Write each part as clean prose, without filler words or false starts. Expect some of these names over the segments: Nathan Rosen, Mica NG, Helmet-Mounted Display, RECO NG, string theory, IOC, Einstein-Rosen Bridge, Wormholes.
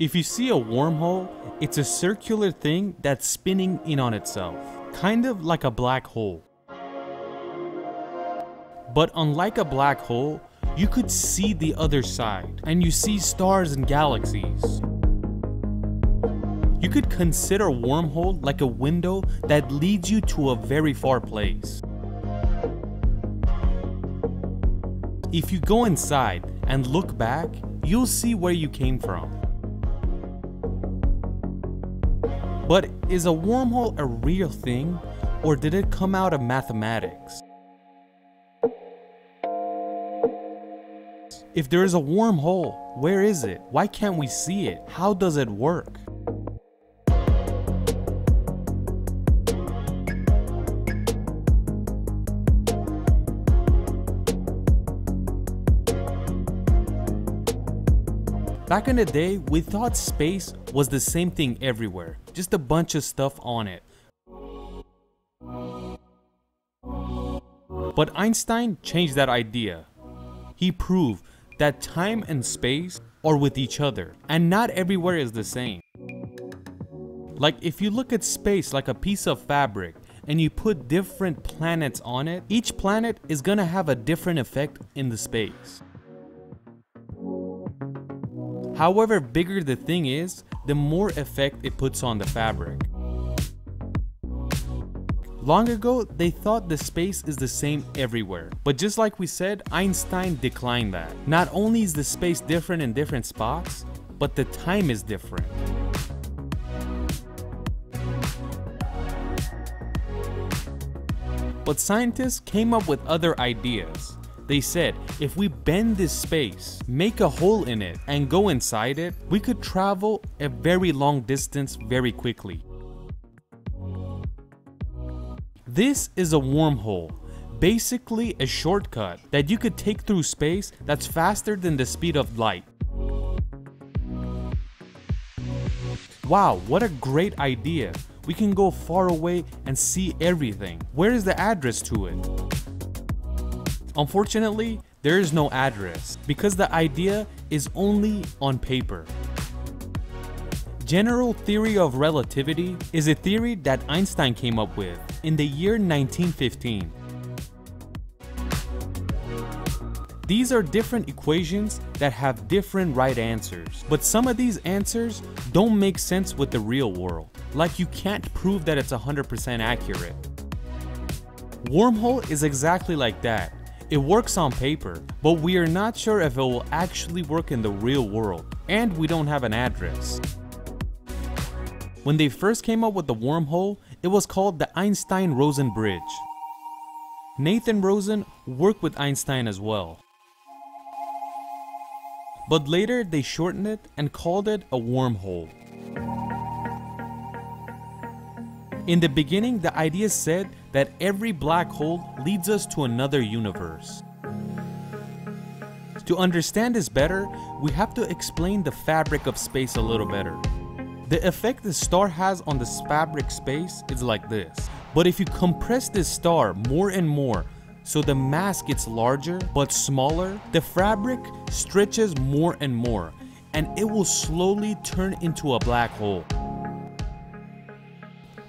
If you see a wormhole, it's a circular thing that's spinning in on itself, kind of like a black hole. But unlike a black hole, you could see the other side, and you see stars and galaxies. You could consider a wormhole like a window that leads you to a very far place. If you go inside and look back, you'll see where you came from. But is a wormhole a real thing, or did it come out of mathematics? If there is a wormhole, where is it? Why can't we see it? How does it work? Back in the day, we thought space was the same thing everywhere, just a bunch of stuff on it. But Einstein changed that idea. He proved that time and space are with each other, and not everywhere is the same. Like if you look at space like a piece of fabric and you put different planets on it, each planet is gonna have a different effect in the space. However bigger the thing is, the more effect it puts on the fabric. Long ago, they thought the space is the same everywhere. But just like we said, Einstein declined that. Not only is the space different in different spots, but the time is different. But scientists came up with other ideas. They said, if we bend this space, make a hole in it, and go inside it, we could travel a very long distance very quickly. This is a wormhole, basically a shortcut that you could take through space that's faster than the speed of light. Wow, what a great idea. We can go far away and see everything. Where is the address to it? Unfortunately, there is no address because the idea is only on paper. General theory of relativity is a theory that Einstein came up with in the year 1915. These are different equations that have different right answers, but some of these answers don't make sense with the real world. Like you can't prove that it's 100% accurate. Wormhole is exactly like that. It works on paper, but we are not sure if it will actually work in the real world, and we don't have an address. When they first came up with the wormhole, it was called the Einstein-Rosen Bridge. Nathan Rosen worked with Einstein as well. But later they shortened it and called it a wormhole. In the beginning, the idea said that every black hole leads us to another universe. To understand this better, we have to explain the fabric of space a little better. The effect the star has on this fabric space is like this. But if you compress this star more and more, so the mass gets larger but smaller, the fabric stretches more and more, and it will slowly turn into a black hole.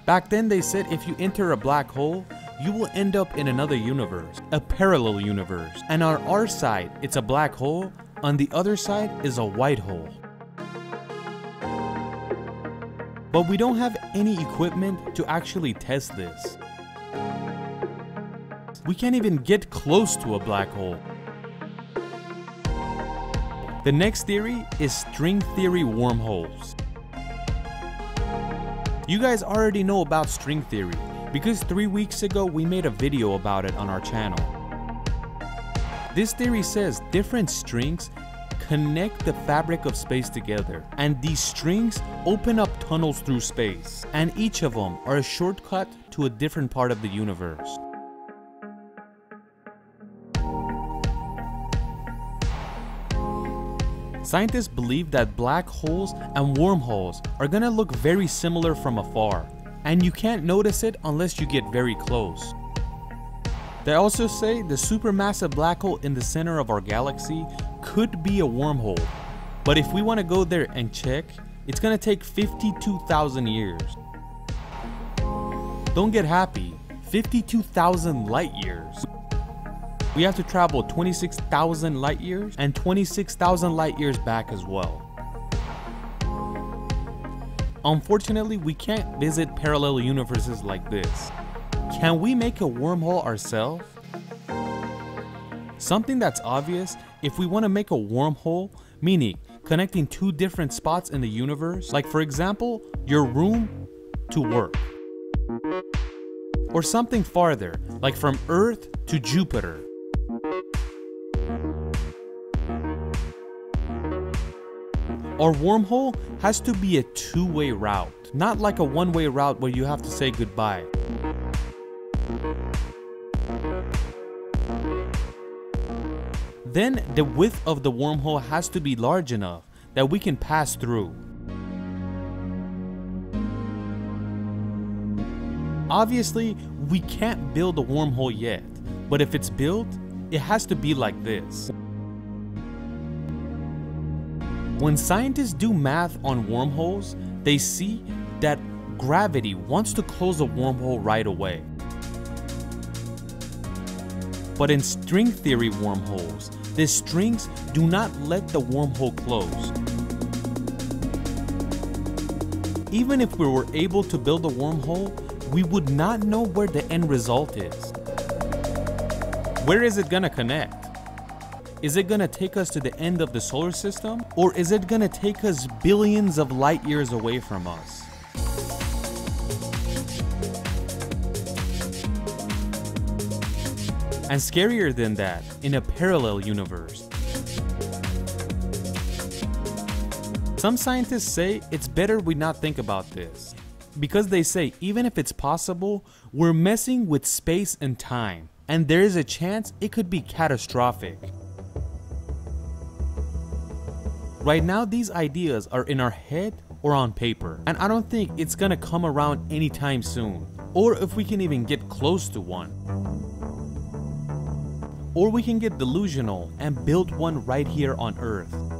Back then they said if you enter a black hole, you will end up in another universe, a parallel universe. And on our side, it's a black hole, on the other side is a white hole. But we don't have any equipment to actually test this. We can't even get close to a black hole. The next theory is string theory wormholes. You guys already know about string theory because 3 weeks ago we made a video about it on our channel. This theory says different strings connect the fabric of space together, and these strings open up tunnels through space, and each of them are a shortcut to a different part of the universe. Scientists believe that black holes and wormholes are gonna look very similar from afar, and you can't notice it unless you get very close. They also say the supermassive black hole in the center of our galaxy could be a wormhole, But if we want to go there and check, it's going to take 52,000 years. Don't get happy, 52,000 light years. We have to travel 26,000 light years and 26,000 light years back as well. Unfortunately, we can't visit parallel universes like this. Can we make a wormhole ourselves? Something that's obvious, if we want to make a wormhole, meaning connecting two different spots in the universe, like for example, your room to work. Or something farther, like from Earth to Jupiter. Our wormhole has to be a two-way route, not like a one-way route where you have to say goodbye. Then the width of the wormhole has to be large enough that we can pass through. Obviously, we can't build a wormhole yet, but if it's built, it has to be like this. When scientists do math on wormholes, they see that gravity wants to close a wormhole right away. But in string theory wormholes, the strings do not let the wormhole close. Even if we were able to build a wormhole, we would not know where the end result is. Where is it gonna connect? Is it gonna take us to the end of the solar system, or is it gonna take us billions of light years away from us? And scarier than that, in a parallel universe. Some scientists say it's better we not think about this, because they say even if it's possible, we're messing with space and time, and there is a chance it could be catastrophic. Right now, these ideas are in our head or on paper, and I don't think it's gonna come around anytime soon, or if we can even get close to one. Or we can get delusional and build one right here on Earth.